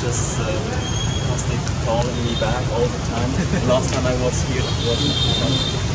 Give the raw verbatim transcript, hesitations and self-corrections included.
just uh, constantly calling me back all the time. Last time I was here, it wasn't.